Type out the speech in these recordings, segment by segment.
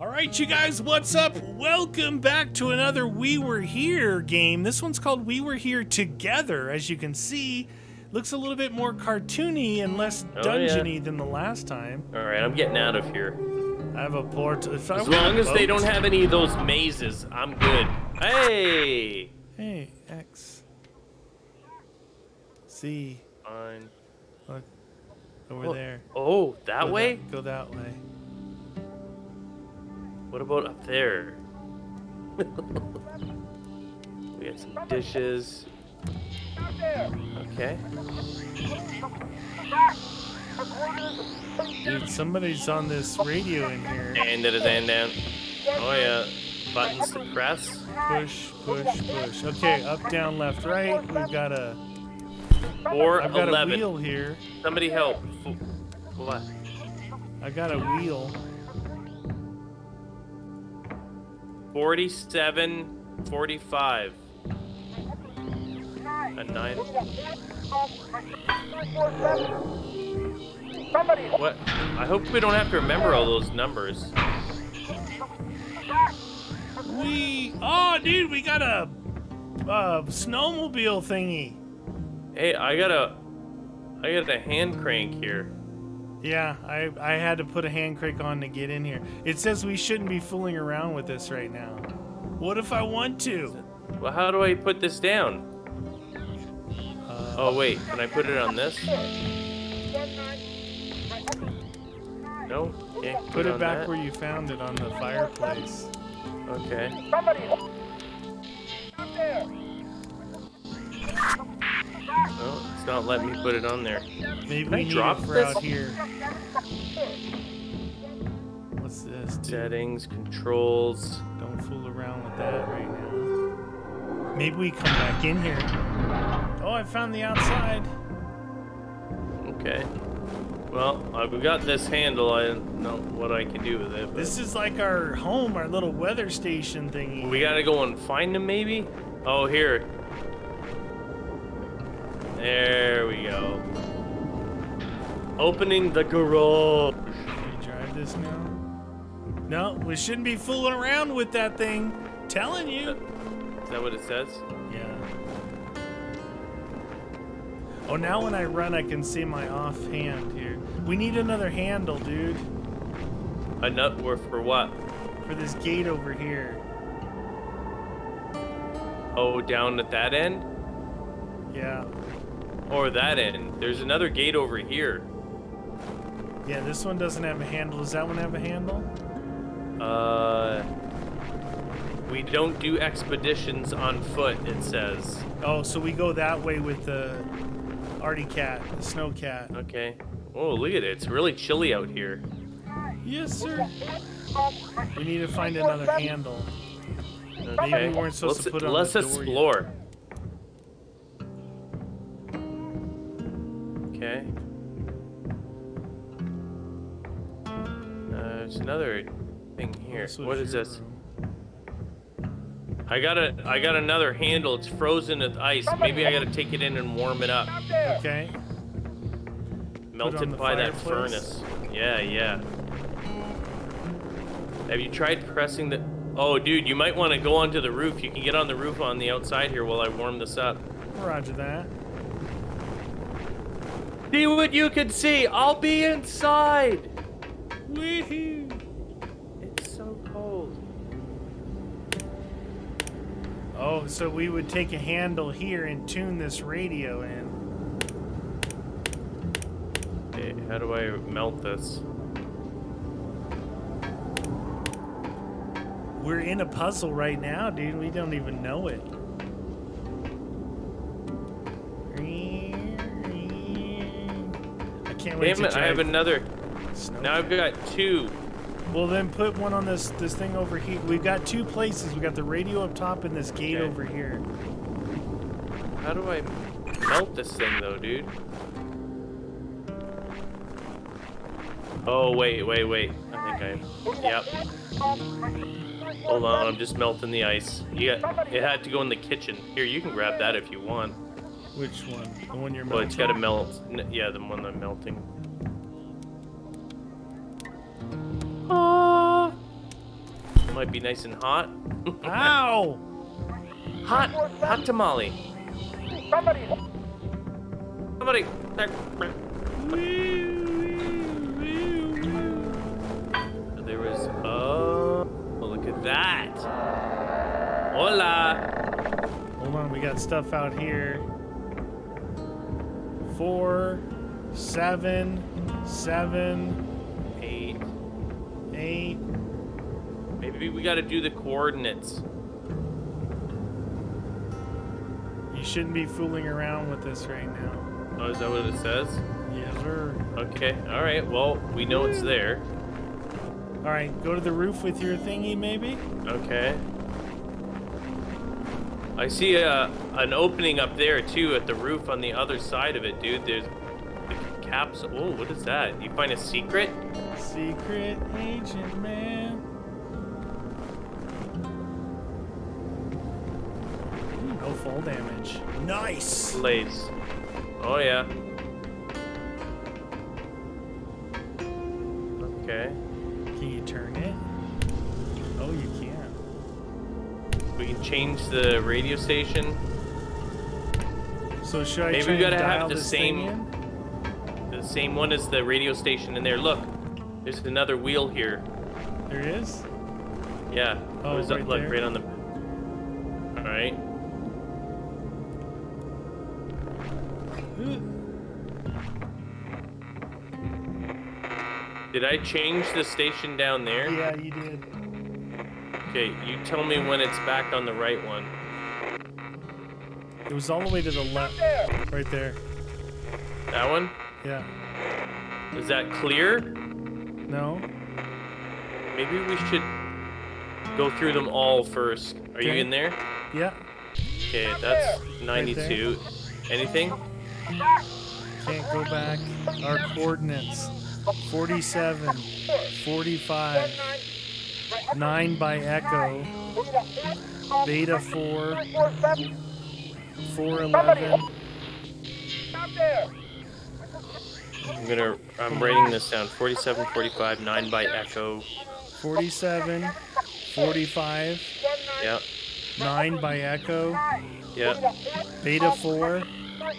Alright you guys, what's up? Welcome back to another We Were Here game. This one's called We Were Here Together. As you can see, looks a little bit more cartoony and less dungeony than the last time. Alright, I'm getting out of here. I have a port. As long as they don't have any of those mazes, I'm good. Hey! Hey, X. C. Fine. Look, over there. Oh, that way? Go that way. What about up there? We got some dishes. Okay. Dude, somebody's on this radio in here. And it is and down. Oh yeah. Buttons to press. Push, push, push. Okay, up, down, left, right. We've got a 4-11. I've got a wheel here. Somebody help. What? I got a wheel. 47, 45. A 9. What? I hope we don't have to remember all those numbers. Oh, dude, we got a snowmobile thingy. Hey, I got a hand crank here. Yeah, I had to put a hand crank on to get in here. It says we shouldn't be fooling around with this right now. What if I want to? Well, how do I put this down? Oh, wait. Can I put it on this? No? Can't put it back where you found it on the fireplace. Okay. No, it's not letting me put it on there. Maybe can I drop this out here? What's this? Dude? Settings, controls. Don't fool around with that right now. Maybe we come back in here. Oh, I found the outside. Okay. Well, I've got this handle. I don't know what I can do with it. But... this is like our home, our little weather station thingy. We gotta go and find them, maybe? Oh, here. There we go. Opening the garage. Can we drive this now? No, we shouldn't be fooling around with that thing. Telling you. Is that what it says? Yeah. Oh, now when I run, I can see my off hand here. We need another handle, dude. A nut for what? For this gate over here. Oh, down at that end? Yeah. Or that end. There's another gate over here. Yeah, this one doesn't have a handle. Does that one have a handle? We don't do expeditions on foot, it says. Oh, so we go that way with the Artie cat, the snow cat. Okay. Oh, look at it. It's really chilly out here. Yes, sir. We need to find another handle. Okay. Maybe we weren't supposed to put on the door yet. Let's explore. Okay. There's another thing here. What is this? I got another handle. It's frozen with ice. Maybe I gotta take it in and warm it up. Okay. Melted by that furnace. Yeah, yeah. Have you tried pressing the... oh, dude, you might want to go onto the roof. You can get on the roof on the outside here while I warm this up. Roger that. See what you can see. I'll be inside. Woohoo! It's so cold. Oh, so we would take a handle here and tune this radio in. Hey, how do I melt this? We're in a puzzle right now, dude. We don't even know it. Damn it, I have another. Now I've got two. Well, then put one on this thing over here. We've got two places. We've got the radio up top and this gate over here. How do I melt this thing, though, dude? Oh, wait. I think I... yep. Hold on, I'm just melting the ice. It had to go in the kitchen. Here, you can grab that if you want. Which one? The one you're melting? Well, it's got to melt. Yeah, the one I'm melting. might be nice and hot. Ow! Hot tamale. Somebody! There was, well, look at that. Hola. Hold on, we got stuff out here. 4, 7, 7, 8, 8. Maybe we gotta do the coordinates. You shouldn't be fooling around with this right now. Oh, is that what it says? Yes, sir. Okay, alright, well, we know it's there. Alright, go to the roof with your thingy, maybe? Okay. I see an opening up there, too, at the roof on the other side of it, dude. There's a capsule. Oh, what is that? You find a secret? Secret agent, man. No fall damage. Nice! Place. Oh, yeah. Okay. Can you turn it? Oh, you can. We can change the radio station. So should I maybe we gotta have the same one as the radio station in there. Look, there's another wheel here. There is? Yeah. Oh, right there? Look, right on the... All right. Did I change the station down there? Yeah, you did. Okay, you tell me when it's back on the right one. It was all the way to the left. Right there. That one? Yeah. Is that clear? No. Maybe we should go through them all first. Are you in there? Yeah. Okay, that's 92. Right there. Anything? Can't go back. Our coordinates. 47, 45, 9 by Echo, Beta 4, 411. I'm writing this down. 47, 45, 9 by Echo. 47, 45. Yep. 9 by Echo. Yep. Beta 4,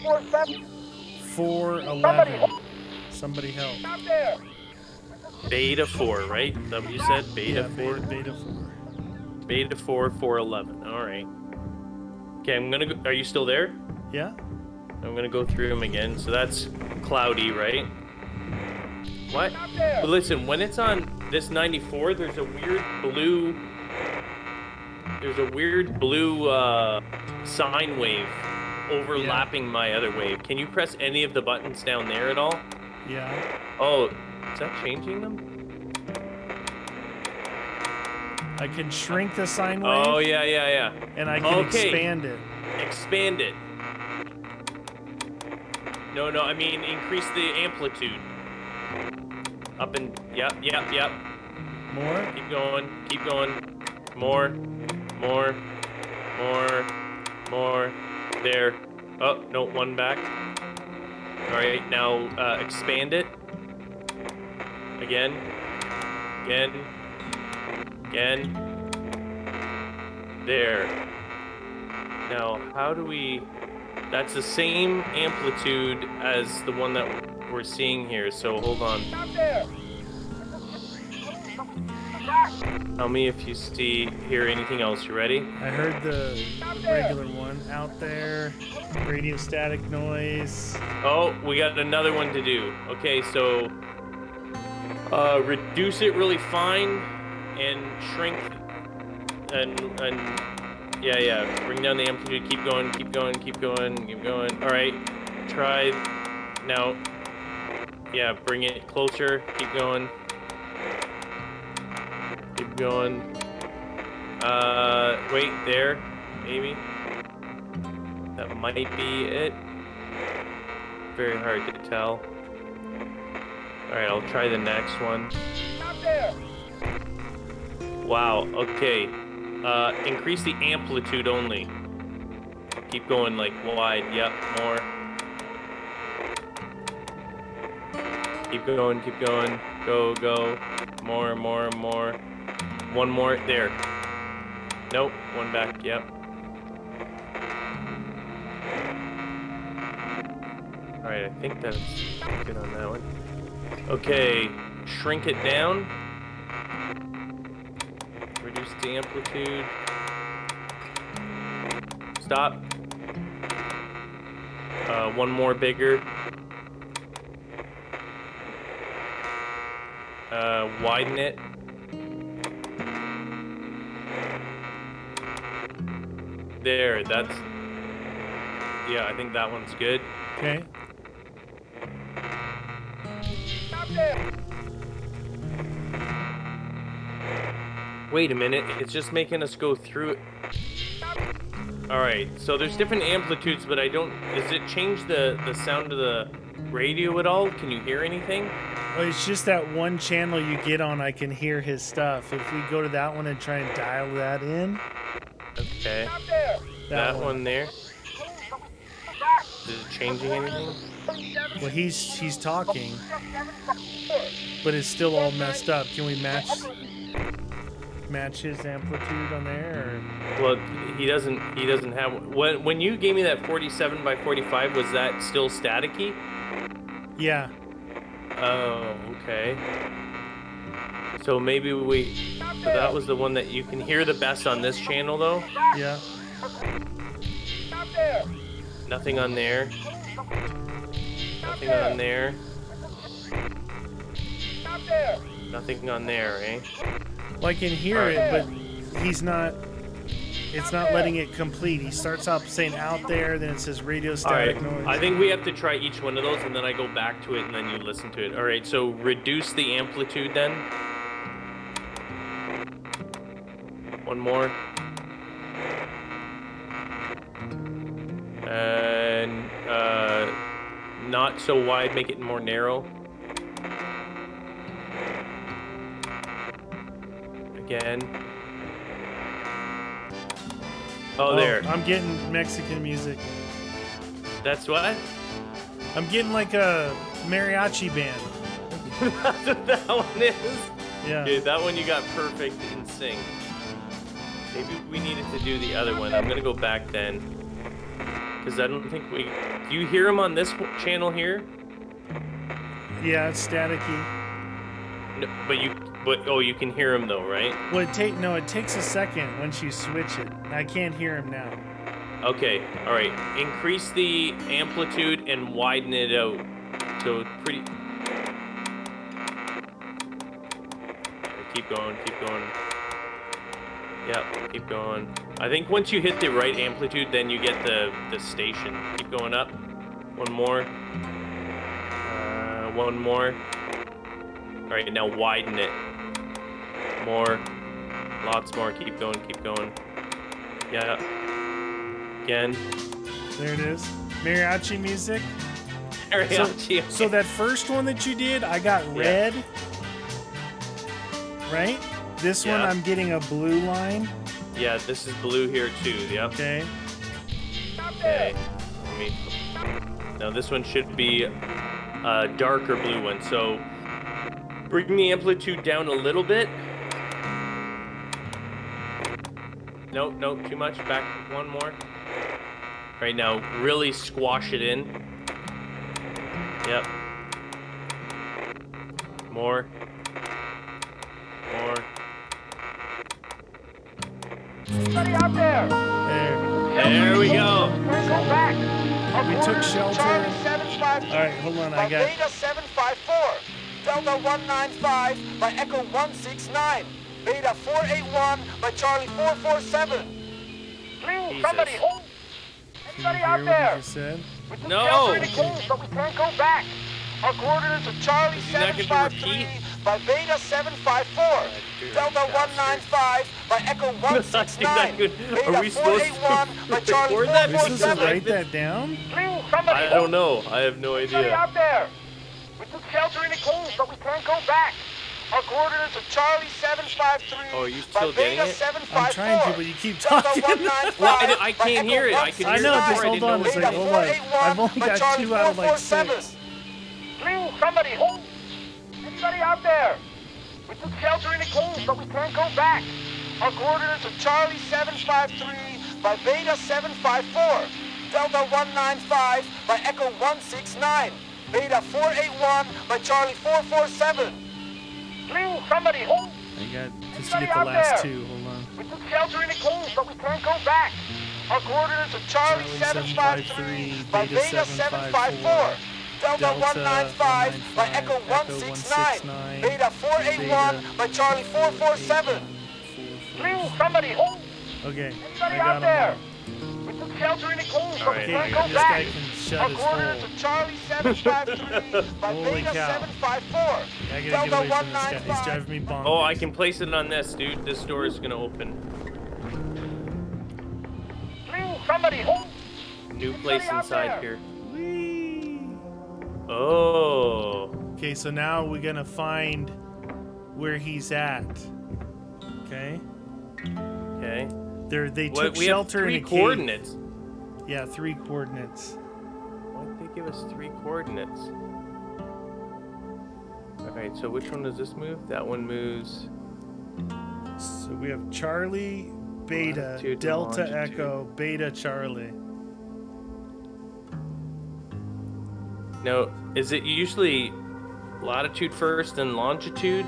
411. Somebody help. Beta 4, right? Is that what you said? Beta 4? Yeah, beta 4. Beta 4, 411. Alright. Okay, I'm gonna go. Are you still there? Yeah. I'm gonna go through them again. So that's cloudy, right? What? But listen, when it's on this 94, there's a weird blue... There's a weird blue sine wave overlapping my other wave. Can you press any of the buttons down there at all? Yeah. Oh, is that changing them? I can shrink the sine wave. Oh, yeah. And I can expand it. Expand it. No, I mean increase the amplitude. Up and... Yep. More? Keep going. More. There. Oh, no, one back. All right, now expand it. Again. There. Now, how do we... That's the same amplitude as the one that we're seeing here, so hold on. Tell me if you hear anything else. You ready? I heard the regular one out there. Radio static noise. Oh, we got another one to do. Okay, so reduce it really fine and shrink and yeah. Bring down the amplitude. Keep going. All right, try now. Yeah, bring it closer. Keep going. Wait there, Amy. That might be it. Very hard to tell. Alright, I'll try the next one. Wow, okay. Increase the amplitude only. Keep going like wide, yep, more. Keep going. Go. More. One more there. Nope, one back, yep. Alright, I think that's good on that one. Okay, shrink it down. Reduce the amplitude. Stop. One more bigger. Widen it. There, that's... Yeah, I think that one's good. Okay. Stop there! Wait a minute, it's just making us go through it. Alright, so there's different amplitudes, but I don't... Does it change the sound of the radio at all? Can you hear anything? Well, it's just that one channel you get on, I can hear his stuff. If we go to that one and try and dial that in... Okay. That one there. Is it changing anything? Well, he's talking, but it's still all messed up. Can we match his amplitude on there? Or? Well, he doesn't have. When you gave me that 47 by 45, was that still staticky? Yeah. Oh, okay. So maybe so that was the one that you can hear the best on this channel though? Yeah. Nothing on there. Nothing on there. Nothing on there, eh? Well, I can hear it, but he's not, it's not letting it complete. He starts off saying out there, then it says radio static noise. I think we have to try each one of those and then I go back to it and then you listen to it. All right, so reduce the amplitude then. One more. And not so wide, make it more narrow. Again. Oh, there. I'm getting Mexican music. That's what? I'm getting like a mariachi band. That's what that one is? Yeah. Dude, that one you got perfect in sync. Maybe we needed to do the other one. I'm gonna go back then, because I don't think we... Do you hear him on this channel here? Yeah, it's staticky. No, but you... But oh, you can hear him though, right? Well, it takes a second once you switch it. I can't hear him now. Okay, all right. Increase the amplitude and widen it out. So pretty... Keep going, keep going. Yeah, keep going. I think once you hit the right amplitude, then you get the station. Keep going up. One more. One more. All right, now widen it. More. Lots more. Keep going, keep going. Yeah. Again. There it is. Mariachi music. Mariachi. So that first one that you did, I got red. Yeah. Right? This one, I'm getting a blue line. Yeah, this is blue here too. Yep. Okay. Okay. Let me... Now this one should be a darker blue one. So bring the amplitude down a little bit. Nope, nope, too much. Back one more. Right now, really squash it in. Yep. More. More. Somebody out there! There we go. We took shelter. Alright, hold on, I got Beta 754, Delta 195 by Echo 169, Beta 481 by Charlie 447. Please, somebody home. Anybody out there? We took shelter in the cave, but we can't go back. Our coordinates are Charlie 753 by Beta 754, Delta 195 by Echo 169, Beta 481 by Charlie 447. Are we supposed to write that down? I don't know. I have no idea. Somebody out there. We took shelter in the cave, but we can't go back. Our coordinates are Charlie 753 by Beta 754. I'm trying to, but you keep talking. Well, I can't hear it. I can hear it. I know. Just hold on a second. Hold on. I've only got 2 out of like 6. Somebody home. Anybody out there? We took shelter in a cave, but we can't go back. Our coordinates are Charlie 753 by Beta 754, Delta 195 by Echo 169, Beta 481 by Charlie 447. Please, somebody hold. I got just to get the last two. Hold on. We took shelter in a cave, but we can't go back. Our coordinates are Charlie 753 by Beta 754. Delta 195 by Echo 169, Beta 481 by Charlie 447. Please, somebody home. Okay, I got there. We took shelter in a cave, but we can't go back. Our coordinates are Charlie 753 by Beta 754, Delta 195. He's driving me bonkers. Oh, I can place it on this, dude. This door is gonna open. Please, somebody home. New place inside here. Oh. Okay, so now we're gonna find where he's at. Okay. Okay. They took shelter in a cave. 3 coordinates. Yeah, 3 coordinates. Why did they give us 3 coordinates? All right. So which one does this move? That one moves. So we have Charlie, Beta, Delta, Echo, Beta, Charlie. Now, is it usually latitude first and longitude?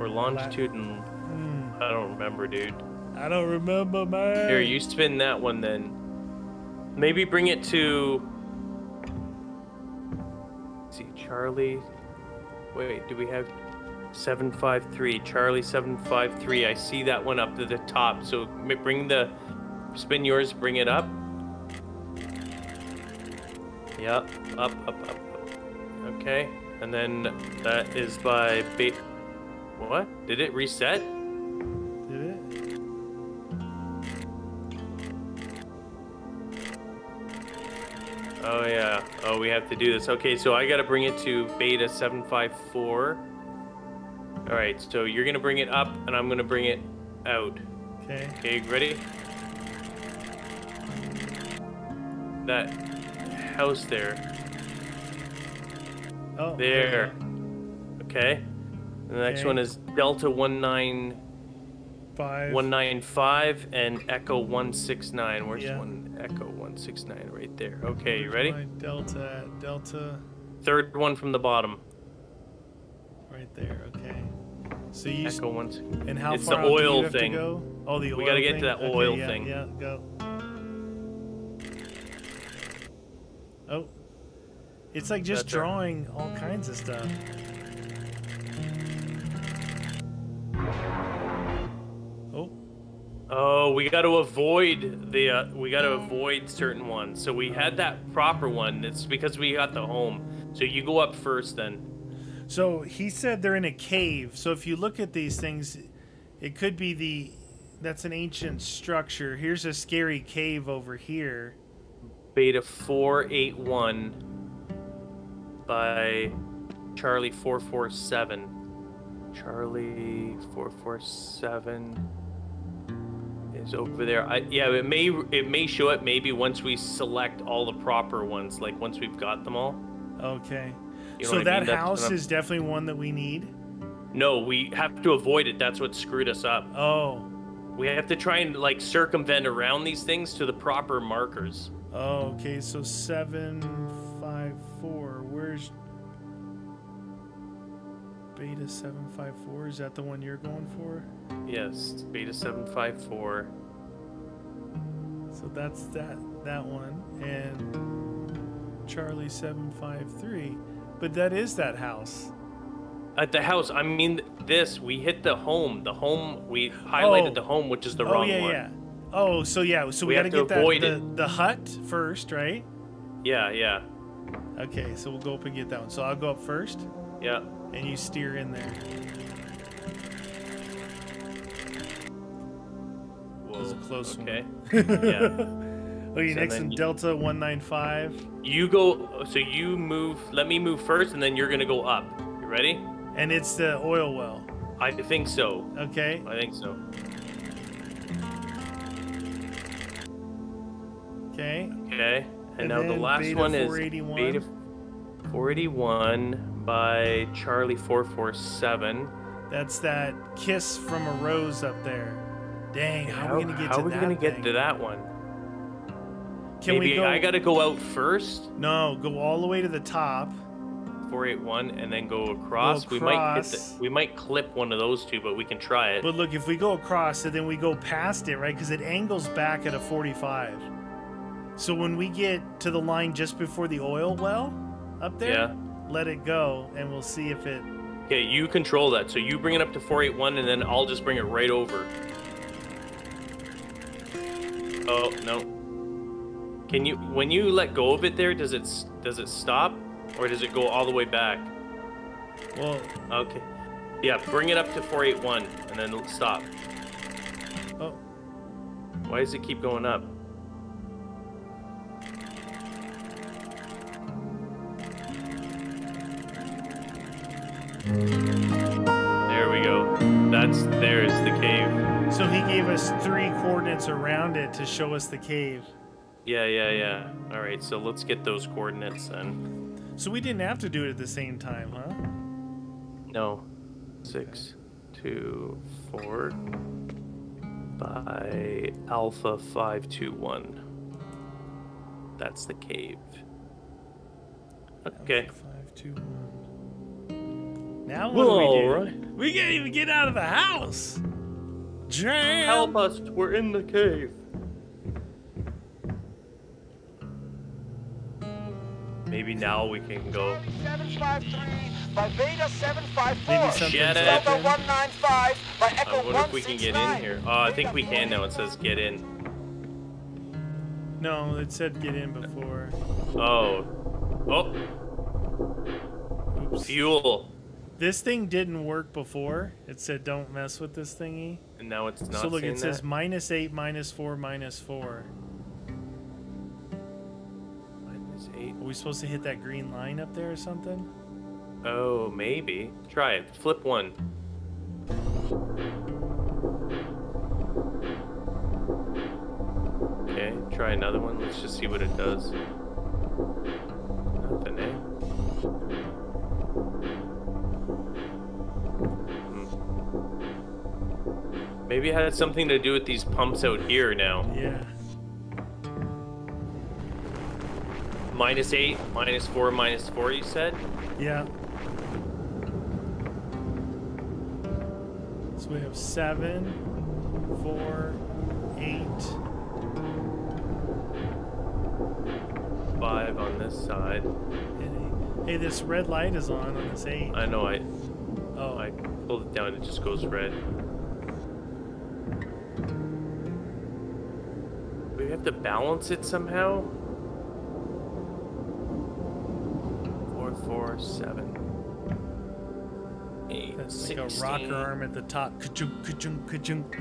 Or longitude and... I don't remember, dude. I don't remember, man. Here, you spin that one then. Maybe bring it to... Let's see, Charlie... Wait, do we have... 753, Charlie 753. I see that one up to the top, so bring the... Spin yours, bring it up. Yeah, up. Okay, and then that is by Beta. What? Did it reset? Did it? Oh yeah. Oh, we have to do this. Okay, so I gotta bring it to Beta 754. All right, so you're gonna bring it up, and I'm gonna bring it out. Okay. Okay, ready? That. House there. Oh. There. Okay. And the next one is Delta 195 and Echo 169. Where's one? Echo 169 right there. Okay, you ready? Delta. Third one from the bottom. Right there. Okay. So you. Echo 169. And how far? It's the oil thing. Oh, the oil. We gotta get to that oil thing. Yeah. Go. Oh, it's like just drawing all kinds of stuff. Oh. Oh, we got to avoid the certain ones. So we had that proper one. It's because we got the home. So you go up first then. So he said they're in a cave. So if you look at these things, it could be that's an ancient structure. Here's a scary cave over here. Beta 481 by Charlie 447. Charlie 447 is over there. Yeah, it may show up maybe once we select all the proper ones, like once we've got them all. Okay. You know so that house is definitely one that we need? No, we have to avoid it. That's what screwed us up. Oh. We have to try and like circumvent around these things to the proper markers. Oh, okay, so 754. Where's Beta 754? Is that the one you're going for? Yes, Beta 754. So that's that one, and Charlie 753. But that is that house. At the house, I mean this. We hit the home. The home. We highlighted the home, which is the wrong one. Yeah. Oh, so yeah, so we gotta get the hut first, right? Yeah. Okay, so we'll go up and get that one. So I'll go up first. Yeah. And you steer in there. Whoa. That was a close one. Yeah. Okay, so next in Delta 195. You go. So you move. Let me move first, and then you're gonna go up. You ready? And it's the oil well. I think so. Okay. I think so. Okay. And now the last one is Beta 481 by Charlie 447. That's that Kiss from a Rose up there. Dang, how are we gonna get to that? How are we gonna get to that one? Can we go? I gotta go out first. No, go all the way to the top. 481, and then go across. We might hit the, we might clip one of those two, but we can try it. But look, if we go across, and then we go past it, right? Because it angles back at a 45. So when we get to the line just before the oil well up there, let it go, and we'll see if it. Okay, you control that. So you bring it up to 481, and then I'll just bring it right over. Oh no! Can you, when you let go of it there, does it stop? Or does it go all the way back? Well, okay. Yeah, bring it up to 481 and then stop. Oh. Why does it keep going up? There we go. There's the cave. So he gave us 3 coordinates around it to show us the cave. Yeah. All right, so let's get those coordinates then. So we didn't have to do it at the same time, huh? No. 624 by Alpha 521. That's the cave. Okay. 521. Now what do we do? We can't even get out of the house. Jam! Help us! We're in the cave. Maybe now we can go. 753 by Veda 754. Get it. 195 by Echo 169. I wonder if we can get in here. Oh, I think we can now. It says get in. No, it said get in before. Oh. Oh. Oops. Fuel. This thing didn't work before. It said don't mess with this thingy. And now it's not. So look, it says -8, -4, -4. Are we supposed to hit that green line up there or something? Oh, maybe. Try it. Flip one. Okay, try another one. Let's just see what it does. Nothing, eh? Maybe it had something to do with these pumps out here now. Yeah. -8, -4, -4, you said? Yeah. So we have 7, 4, 8, 5 on this side. Hey, this red light is on this 8. I know, I pulled it down, it just goes red. We have to balance it somehow? 4, 7, 8. That's like 16. A rocker arm at the top. Ka-chunk, ka-chunk, ka-chunk.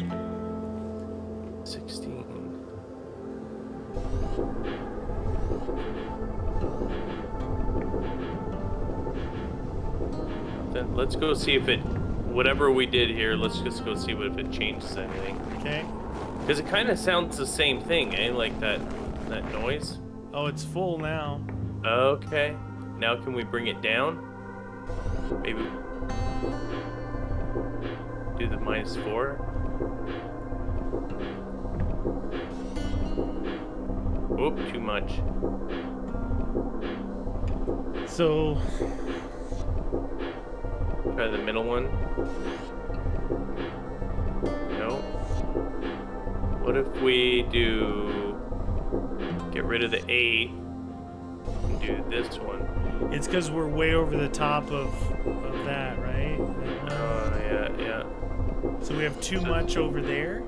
16. Then let's go see if it, whatever we did here, let's just go see if it changes anything. Okay. Because it kind of sounds the same thing, eh? Like that noise. Oh, it's full now. Okay. Now can we bring it down? Maybe do the -4. Oop, too much. So try the middle one. No. What if we do get rid of the 8 and do this one? It's because we're way over the top of that, right? Oh, yeah. So we have too much over there?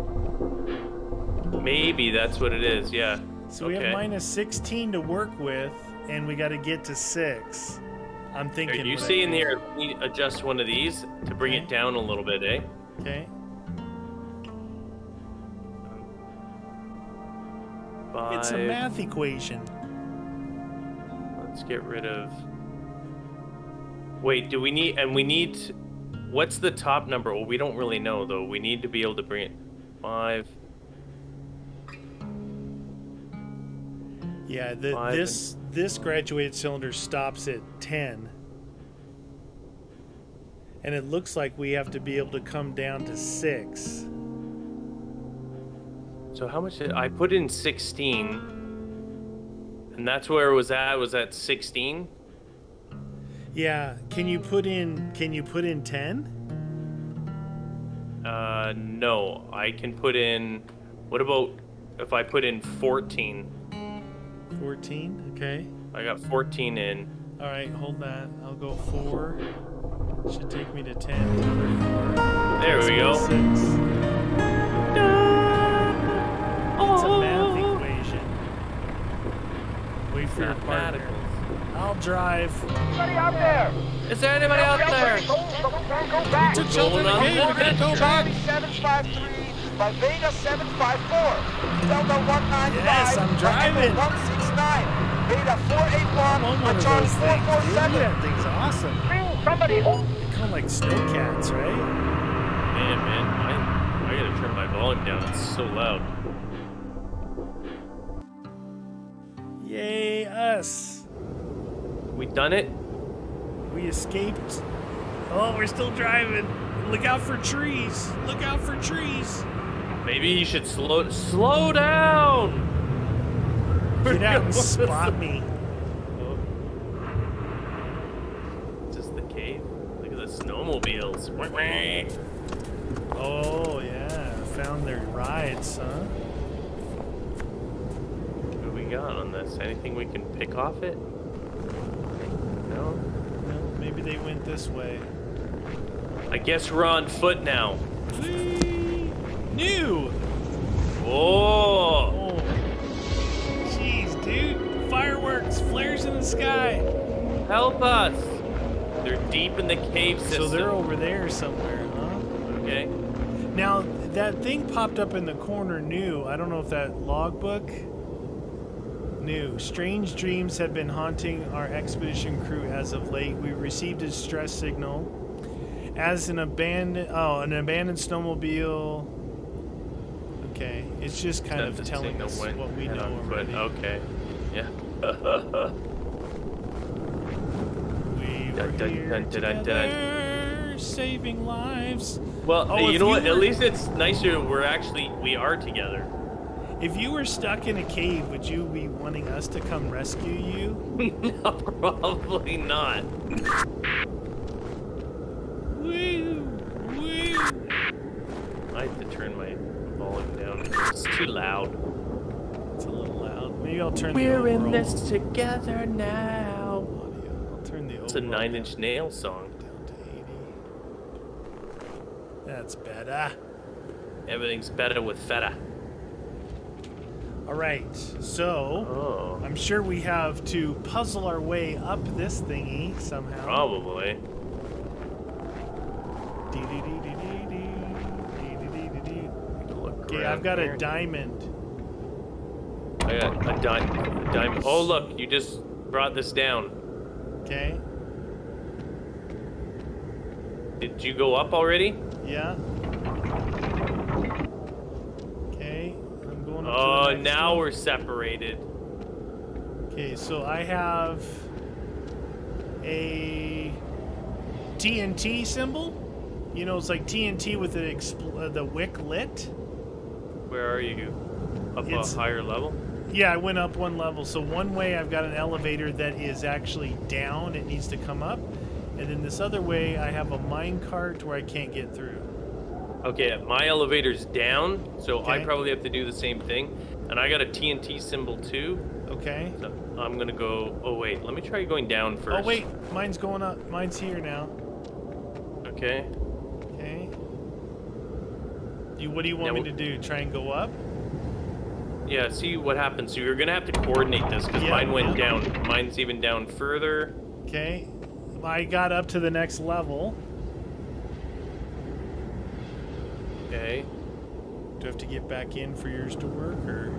Maybe that's what it is, yeah. So we have -16 to work with, and we got to get to 6. I'm thinking. Are you seeing here, adjust one of these to bring it down a little bit, eh? Okay. 5. It's a math equation. Let's get rid of. Wait, do we need? And we need. What's the top number? Well, we don't really know though. We need to be able to bring it 5. Yeah, this graduated cylinder stops at 10. and it looks like we have to be able to come down to 6. So how much did I put in 16? And that's where it was at. Was that 16? Yeah. Can you put in 10? No. I can put in. What about if I put in 14? 14. Okay. I got 14 in. All right. Hold that. I'll go 4. Should take me to 10. There we go. 6. It's a math equation. Wait for your partner. I'll drive. Anybody out there? Is there anybody out there? Go back. Two children in go back. 753 by Vega 754. Delta 195. Yes, I'm driving. 169. Vega 481. Charlie 447. That thing's awesome. Bring somebody home. They call like snowcats, right? Man, I gotta turn my volume down. It's so loud. Yay, us. We done it. We escaped. Oh, we're still driving. Look out for trees. Look out for trees. Maybe you should slow down. Get out and spot me. Oh. Just the cave. Look at the snowmobiles. Oh, yeah. Found their rides, huh? On this, anything we can pick off it? No? No, maybe they went this way. I guess we're on foot now. Whee! New! Oh! Jeez, dude. Fireworks, flares in the sky. Help us! They're deep in the cave system. So they're over there somewhere, huh? Okay. Now, that thing popped up in the corner, new. I don't know if that logbook. New. Strange dreams have been haunting our expedition crew as of late. We received a distress signal as an abandoned snowmobile. Okay, it's just kind of telling us what we know already. Okay, yeah. We were here together, saving lives. Well, you know what? At least it's nicer. We are together. If you were stuck in a cave, would you be wanting us to come rescue you? No, probably not. Woo! Woo! I have to turn my volume down. It's too loud. It's a little loud. Maybe I'll turn the overall. We're in this together now. I'll turn the it's a 9-inch nail song. Down to 80. That's better. Everything's better with feta. All right, so I'm sure we have to puzzle our way up this thingy somehow. Probably. Okay, I've got a diamond. I got a diamond. Oh, look, you just brought this down. Okay. Did you go up already? Yeah. Oh, now we're separated. Okay, so I have a TNT symbol. You know, it's like TNT with the wick lit. Where are you? Up a higher level? Yeah, I went up one level. So one way I've got an elevator that is actually down. It needs to come up. And then this other way I have a minecart where I can't get through. Okay, my elevator's down, so okay. I probably have to do the same thing. And I got a TNT symbol too. Okay. So I'm gonna go, oh wait, let me try going down first. Oh wait, mine's going up, mine's here now. Okay. Okay. What do you want me to do, try and go up? Yeah, see what happens. So you're gonna have to coordinate this, because mine went down. Mine's even down further. Okay, I got up to the next level. Okay. Do I have to get back in for yours to work, or?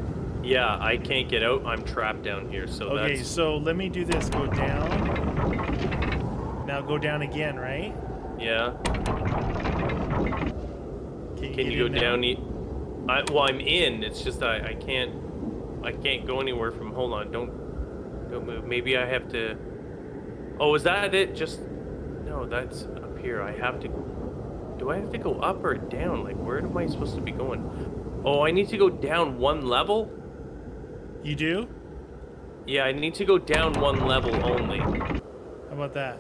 Yeah, I can't get out. I'm trapped down here, so okay, so let me do this. Go down. Now go down again, right? Yeah. Can you go down? Well, I'm in. It's just I can't go anywhere from. Hold on. Don't move. Maybe I have to. Oh, is that it? Just no. That's up here. I have to... Do I have to go up or down? Like, where am I supposed to be going? Oh, I need to go down one level? You do? Yeah, I need to go down one level only. How about that?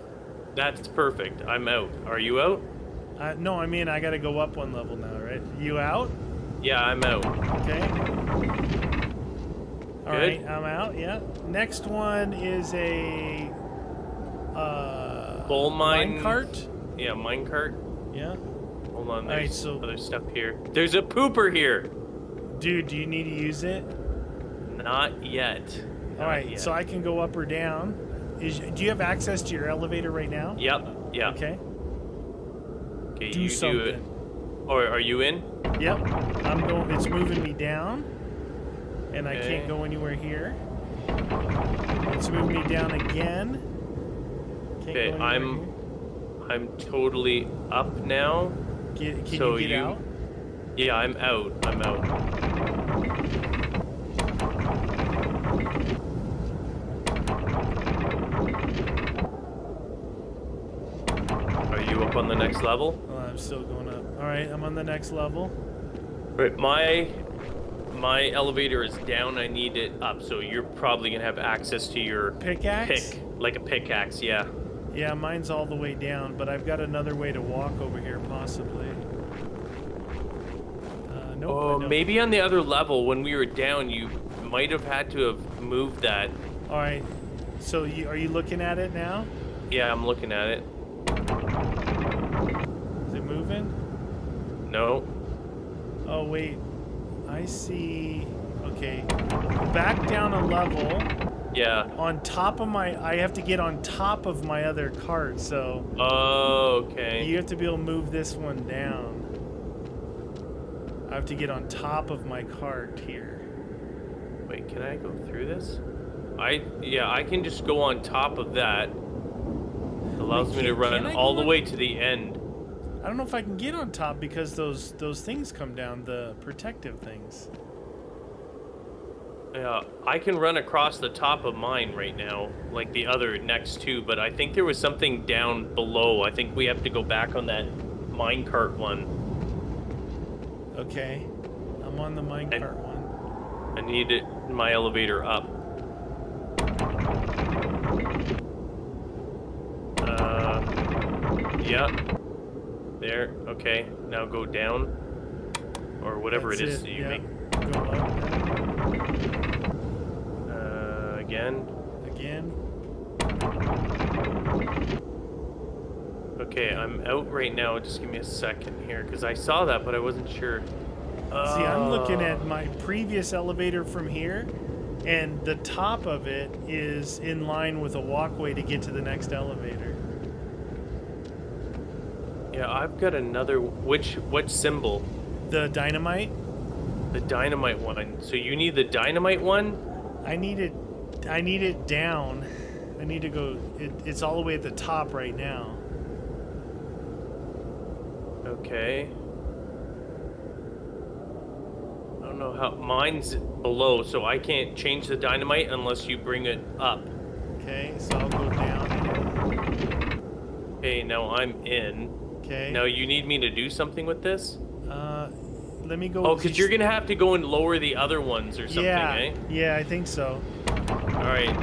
That's perfect. I'm out. Are you out? No, I mean, I gotta go up one level now, right? You out? Yeah, I'm out. Okay. Alright, I'm out, yeah. Next one is a... coal mine... minecart? Yeah, minecart. Yeah. Hold on, there's other stuff here. There's a pooper here! Dude, do you need to use it? Not yet. Alright, so I can go up or down. Do you have access to your elevator right now? Yep, yeah. Okay. Okay, do something. Do it. Or are you in? Yep. I'm going, it's moving me down. And I can't go anywhere here. It's moving me down again. Okay, I'm totally up now. Can you get out? Yeah, I'm out. I'm out. Are you up on the next level? Oh, I'm still going up. All right, I'm on the next level. Right, my elevator is down. I need it up, so you're probably gonna have access to your pickaxe. Like a pickaxe, yeah. Yeah, mine's all the way down, but I've got another way to walk over here, possibly. Nope, oh, maybe on the other level, when we were down, you might have had to have moved that. All right. So are you looking at it now? Yeah, I'm looking at it. Is it moving? No. Oh, wait. I see. Okay. Back down a level. Yeah. On top of my, I have to get on top of my other cart, so. Oh, okay. You have to be able to move this one down. I have to get on top of my cart here. Wait, can I go through this? Yeah, I can just go on top of that. It allows me to run all the way to the end. I don't know if I can get on top because those things come down, the protective things. Yeah, I can run across the top of mine right now, like the other next two, but I think there was something down below. I think we have to go back on that minecart one. Okay, I'm on the minecart one. I need my elevator up. Yeah. There, okay, now go down. Or whatever it is that you make. Go up. Again. Okay, I'm out right now. Just give me a second here, because I saw that, but I wasn't sure. See, I'm looking at my previous elevator from here, and the top of it is in line with a walkway to get to the next elevator. Yeah, I've got another... Which symbol? The dynamite. The dynamite one. So you need the dynamite one? I need it down. I need to go. It's all the way at the top right now. Okay. I don't know how. Mine's below, so I can't change the dynamite unless you bring it up. Okay, so I'll go down. Okay, now I'm in. Okay. Now you need me to do something with this? Let me go. Oh, because you're going to have to go and lower the other ones or something, eh? Yeah, I think so. All right.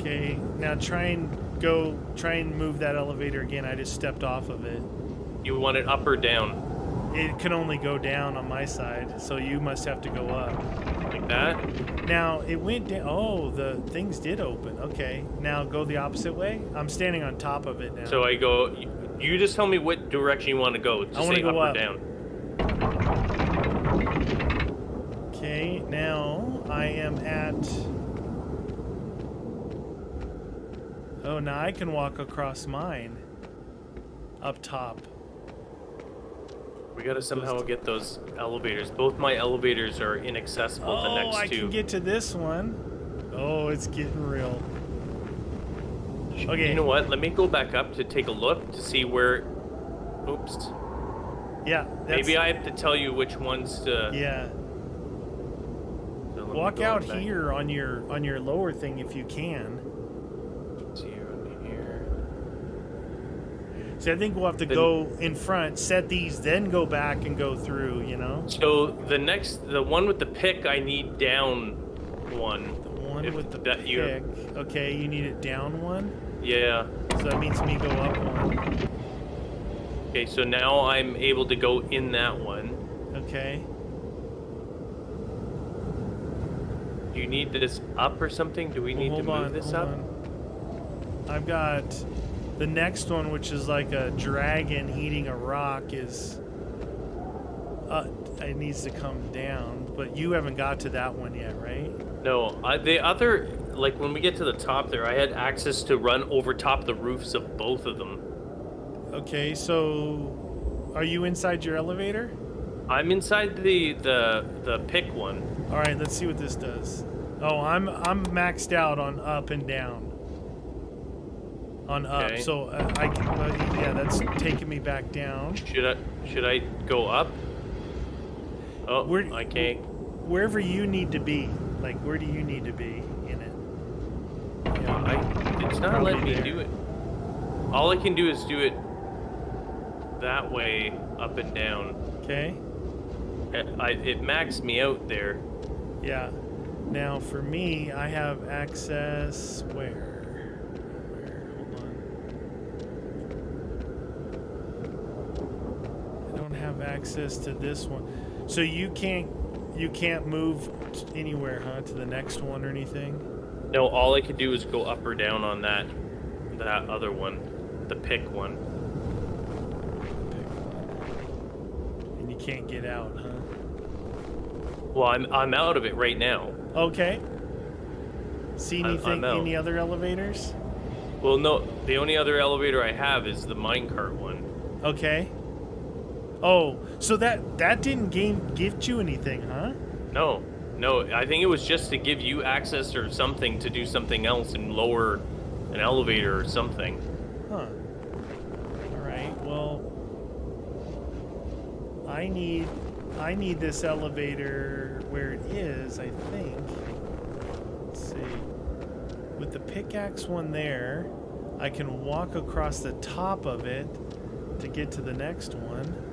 Okay, now try and move that elevator again. I just stepped off of it. You want it up or down? It can only go down on my side, so you must have to go up. Like that? Now, it went down. Oh, the things did open. Okay, now go the opposite way. I'm standing on top of it now. So I go, you just tell me what direction you want to go. Just I want to go up or down. Okay, now I am at... Oh, now I can walk across mine. Up top. We gotta somehow get those elevators. Both my elevators are inaccessible, the next two. Oh, I can get to this one. Oh, it's getting real. Okay. You know what? Let me go back up to take a look to see where... Oops. Yeah. Maybe I have to tell you which ones to... Yeah. Walk out here on your lower thing if you can. Let's see, on here. So I think we'll have to go in front, set these, then go back and go through, you know? So the next, the one with the pick, I need down one. The one with the pick. Okay, you need it down one? Yeah. So that means me go up one. Okay, so now I'm able to go in that one. Okay. Do you need this up or something? Do we need to move this up? I've got the next one, which is like a dragon eating a rock, is it needs to come down, but you haven't got to that one yet, right? No, the other, like when we get to the top there, I had access to run over top the roofs of both of them. Okay, so are you inside your elevator? I'm inside the pick one. All right, let's see what this does. Oh, I'm maxed out on up and down. On up, okay. So I can, yeah, that's taking me back down. Should I go up? Oh, I can't. Wherever you need to be, like where do you need to be in it? Yeah, it's not letting me do it. All I can do is do it that way, up and down. Okay. It maxed me out there. Yeah. Now for me, I have access where? Access to this one, so you can't move anywhere, huh? To the next one or anything? No, all I could do is go up or down on that other one, the pick one. And you can't get out, huh? Well, I'm out of it right now. Okay. See any other elevators? Well, no. The only other elevator I have is the minecart one. Okay. Oh, so that didn't give you anything, huh? No. I think it was just to give you access or something to do something else and lower an elevator or something. Huh. All right. Well, I need this elevator where it is, I think. Let's see. With the pickaxe one there, I can walk across the top of it to get to the next one.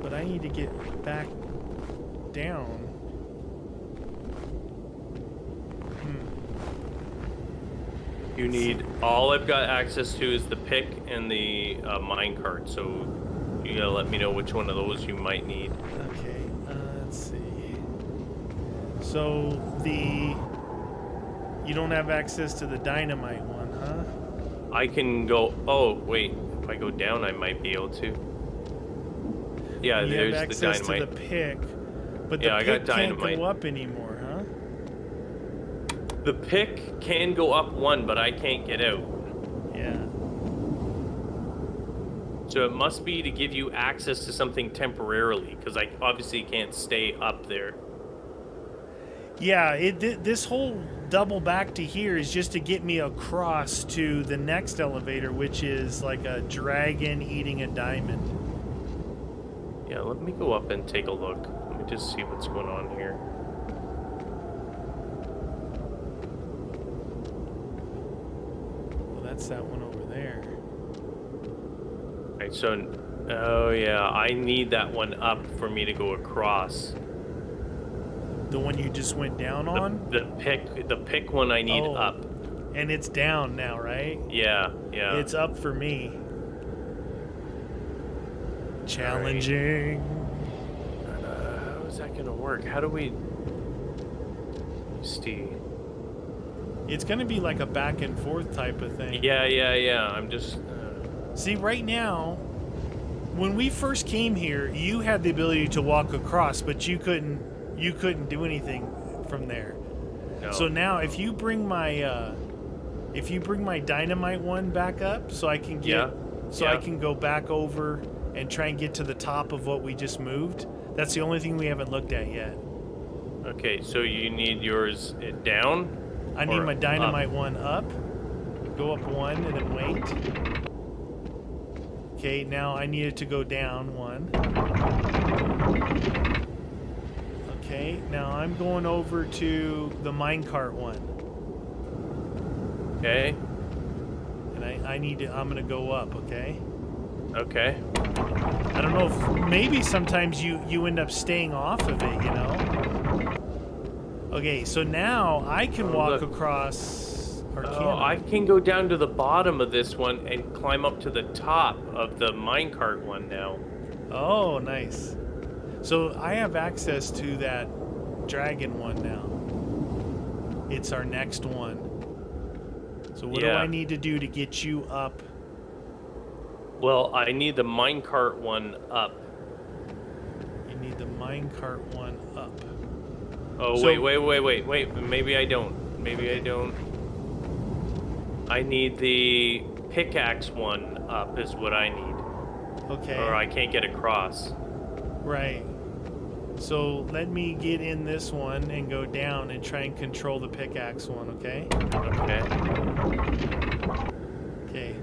But I need to get back down. You need, all I've got access to is the pick and the minecart, so you gotta let me know which one of those you might need. Okay, let's see. So you don't have access to the dynamite one, huh? I can go, oh wait, if I go down I might be able to. Yeah, you there's have access the dynamite. To the pick, but the yeah, pick I got dynamite. Can't go up anymore, huh? The pick can go up one, but I can't get out. Yeah. So it must be to give you access to something temporarily, because I obviously can't stay up there. Yeah, this whole double back to here is just to get me across to the next elevator, which is like a dragon eating a diamond. Yeah, let me go up and take a look. Let me just see what's going on here. Well, that's that one over there. Alright, so... Oh, yeah, I need that one up for me to go across. The one you just went down on? The pick one I need up. And it's down now, right? Yeah. It's up for me. Challenging. Right. How's that gonna work? How do we see? It's gonna be like a back and forth type of thing. Yeah. I'm just see right now. When we first came here, you had the ability to walk across, but you couldn't do anything from there. No. So now, if you bring my dynamite one back up, so I can get I can go back over and try and get to the top of what we just moved. That's the only thing we haven't looked at yet. Okay, so you need yours down? I need my dynamite one up. Go up one and then wait. Okay, now I need it to go down one. Okay, now I'm going over to the minecart one. Okay. and I need to, I'm gonna go up, okay? Okay. I don't know if, maybe sometimes you end up staying off of it, you know? Okay, so now I can walk across our camera. I can go down to the bottom of this one and climb up to the top of the minecart one now. Oh, nice. So I have access to that dragon one now. It's our next one. So what do I need to do to get you up? Well, I need the minecart one up. You need the minecart one up. Oh, so, wait. Maybe I don't. I need the pickaxe one up is what I need. Okay. Or I can't get across. Right. So let me get in this one and go down and try and control the pickaxe one, okay? Okay.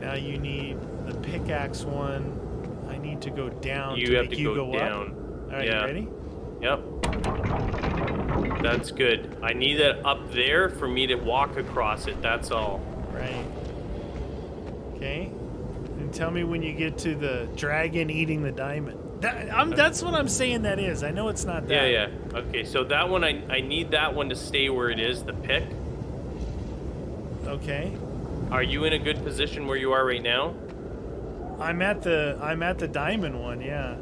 Now you need the pickaxe one. I need to go down to make you go down. All right, you ready? Yep. That's good. I need that up there for me to walk across it, that's all. Right. Okay. And tell me when you get to the dragon eating the diamond. That's what I'm saying that is. I know it's not that. Yeah. Okay, so that one, I need that one to stay where it is, the pick. Okay. Are you in a good position where you are right now? I'm at the diamond one, yeah.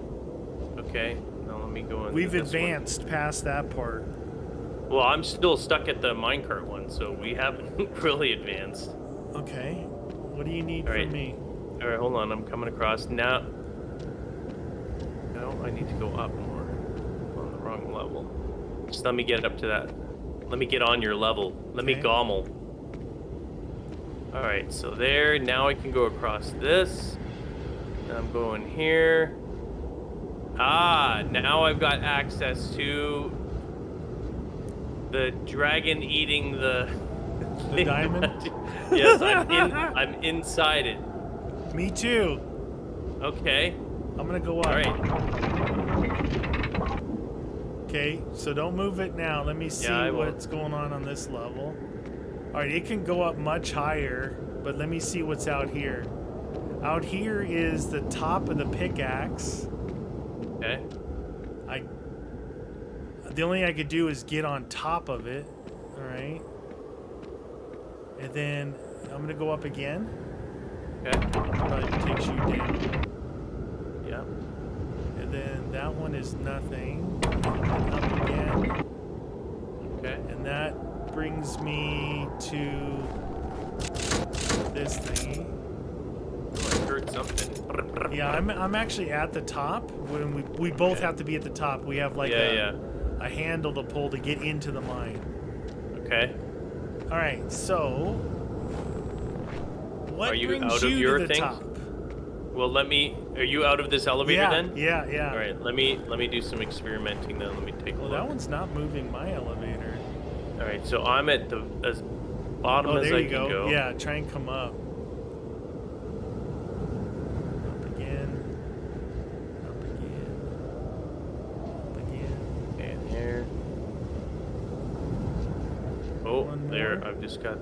Okay, now let me go in. We've advanced past that part. Well, I'm still stuck at the minecart one, so we haven't really advanced. Okay, what do you need from me? All right, hold on, I'm coming across now. No, I need to go up more. I'm on the wrong level. Just let me get up to that. Let me get on your level. Let me gobble. All right, so there. Now I can go across this. I'm going here. Ah, now I've got access to the dragon eating the diamond? Yes, I'm inside it. Me too. Okay. I'm gonna go up. All right. Okay, so don't move it now. Let me see what's going on this level. All right, it can go up much higher, but let me see what's out here. Out here is the top of the pickaxe. Okay. The only thing I could do is get on top of it. All right. And then I'm gonna go up again. Okay. Probably takes you down. Yep. And then that one is nothing. Up again. Okay. And that brings me to this thingy. Oh, I heard something. Yeah, I'm actually at the top. When we both have to be at the top. We have like a handle to pull to get into the mine. Okay. All right. So what brings you to the top? Well, are you out of this elevator then? Yeah. All right, let me do some experimenting then. Let me take a look. That one's not moving my elevator. All right, so I'm at the bottom as I can go. Yeah, try and come up. Up again. And there. Oh, there, I've just got...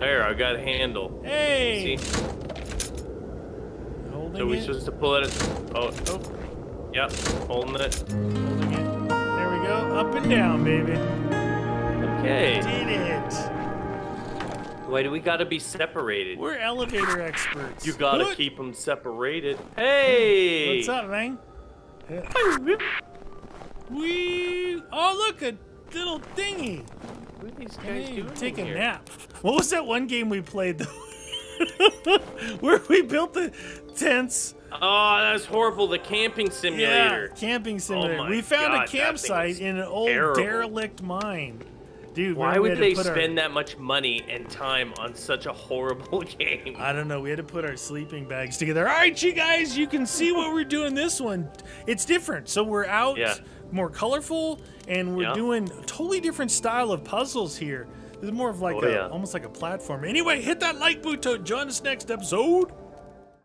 There, I've got a handle. Hey! See? So we're supposed to pull it at... Oh. Yep, holding it. Holding it. There we go. Up and down, baby. Okay. We did it. Why do we gotta be separated? We're elevator experts. You gotta keep them separated. Hey! What's up, man? Oh, look, a little thingy. What are these guys doing? Take a nap. What was that one game we played, though? Where we built the tents. Oh, that was horrible. The camping simulator. Yeah, camping simulator. Oh, we found a campsite in an old derelict mine. Dude, why would they spend that much money and time on such a horrible game? I don't know. We had to put our sleeping bags together. All right, you guys, you can see what we're doing this one. It's different. So we're out more colorful, and we're doing a totally different style of puzzles here. It's more of like almost like a platform. Anyway, hit that like button. Join us next episode.